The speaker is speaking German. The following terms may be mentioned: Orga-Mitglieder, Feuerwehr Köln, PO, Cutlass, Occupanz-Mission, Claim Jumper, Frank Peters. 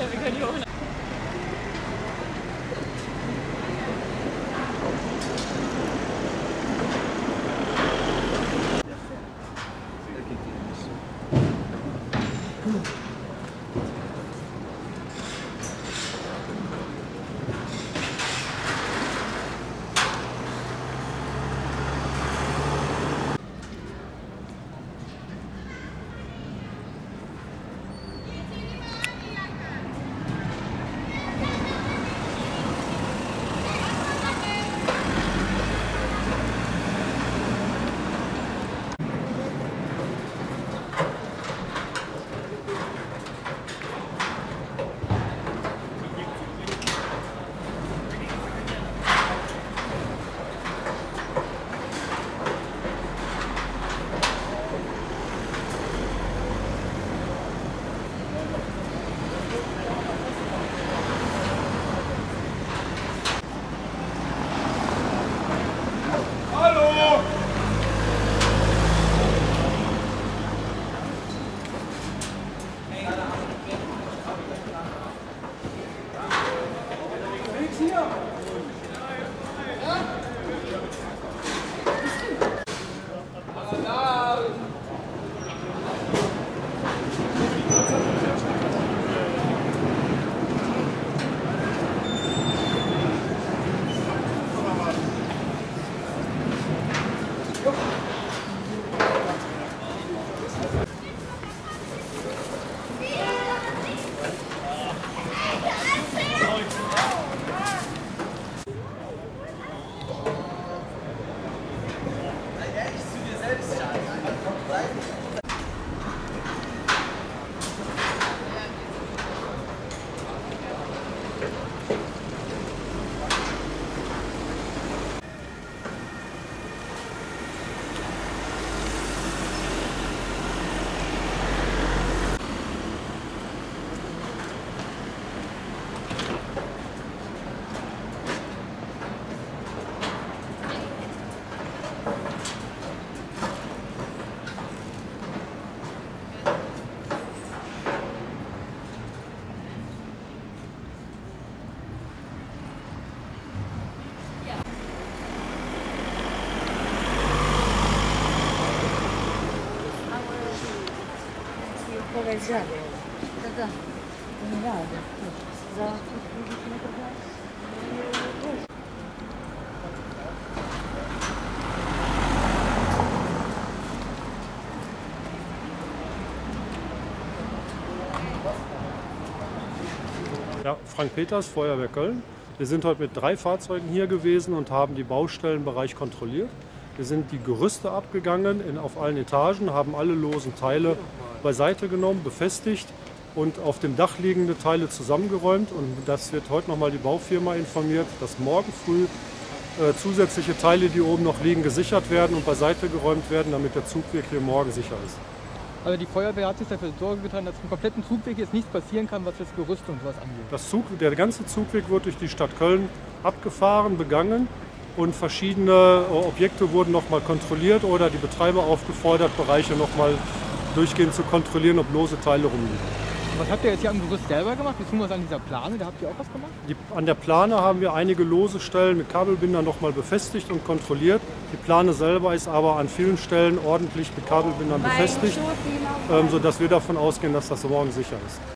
Ja, wir können die hoch. Нельзя было. Да-да. Не надо. За других не продать. Ja, Frank Peters, Feuerwehr Köln. Wir sind heute mit 3 Fahrzeugen hier gewesen und haben die Baustellenbereich kontrolliert. Wir sind die Gerüste abgegangen auf allen Etagen, haben alle losen Teile beiseite genommen, befestigt und auf dem Dach liegende Teile zusammengeräumt. Und das wird heute nochmal die Baufirma informiert, dass morgen früh zusätzliche Teile, die oben noch liegen, gesichert werden und beiseite geräumt werden, damit der Zugweg hier morgen sicher ist. Also die Feuerwehr hat sich dafür Sorge getan, dass im kompletten Zugweg jetzt nichts passieren kann, was jetzt Gerüst und sowas angeht. Der ganze Zugweg wird durch die Stadt Köln abgefahren, begangen. Und verschiedene Objekte wurden nochmal kontrolliert oder die Betreiber aufgefordert, Bereiche nochmal durchgehend zu kontrollieren, ob lose Teile rumliegen. Was habt ihr jetzt hier am Gerüst selber gemacht? Wie tun wir es an dieser Plane? Da habt ihr auch was gemacht? An der Plane haben wir einige lose Stellen mit Kabelbindern nochmal befestigt und kontrolliert. Die Plane selber ist aber an vielen Stellen ordentlich mit Kabelbindern befestigt, sodass wir davon ausgehen, dass das morgen sicher ist.